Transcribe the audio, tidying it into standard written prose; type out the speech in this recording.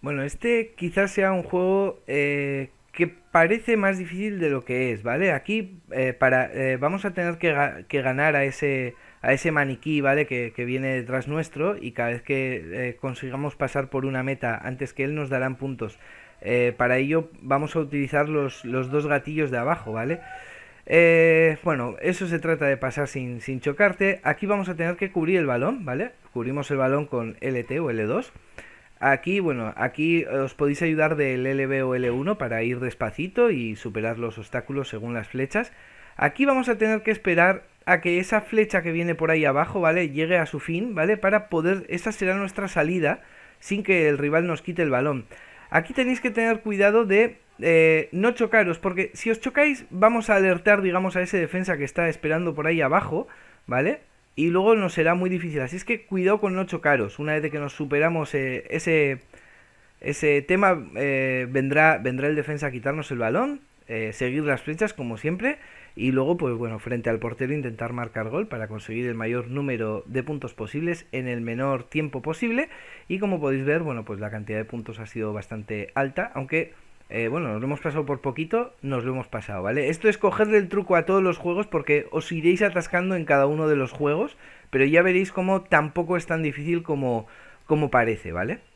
Bueno, este quizás sea un juego que parece más difícil de lo que es, ¿vale? Aquí vamos a tener que ganar a ese maniquí, ¿vale? Que viene detrás nuestro, y cada vez que consigamos pasar por una meta antes que él nos darán puntos. Para ello vamos a utilizar los dos gatillos de abajo, ¿vale? Bueno, eso se trata de pasar sin chocarte. Aquí vamos a tener que cubrir el balón, ¿vale? Cubrimos el balón con LT o L2. Aquí, bueno, aquí os podéis ayudar del LB o L1 para ir despacito y superar los obstáculos según las flechas. Aquí vamos a tener que esperar a que esa flecha que viene por ahí abajo, ¿vale?, llegue a su fin, ¿vale? Para poder... Esa será nuestra salida sin que el rival nos quite el balón. Aquí tenéis que tener cuidado de no chocaros, porque si os chocáis vamos a alertar, digamos, a ese defensa que está esperando por ahí abajo, ¿vale? Y luego nos será muy difícil, así es que cuidado con no chocaros. Una vez de que nos superamos ese tema, vendrá el defensa a quitarnos el balón, seguir las flechas como siempre, y luego, pues bueno, frente al portero intentar marcar gol para conseguir el mayor número de puntos posibles en el menor tiempo posible. Y como podéis ver, bueno, pues la cantidad de puntos ha sido bastante alta, aunque... bueno, nos lo hemos pasado por poquito, nos lo hemos pasado, ¿vale? Esto es cogerle el truco a todos los juegos, porque os iréis atascando en cada uno de los juegos, pero ya veréis cómo tampoco es tan difícil como parece, ¿vale?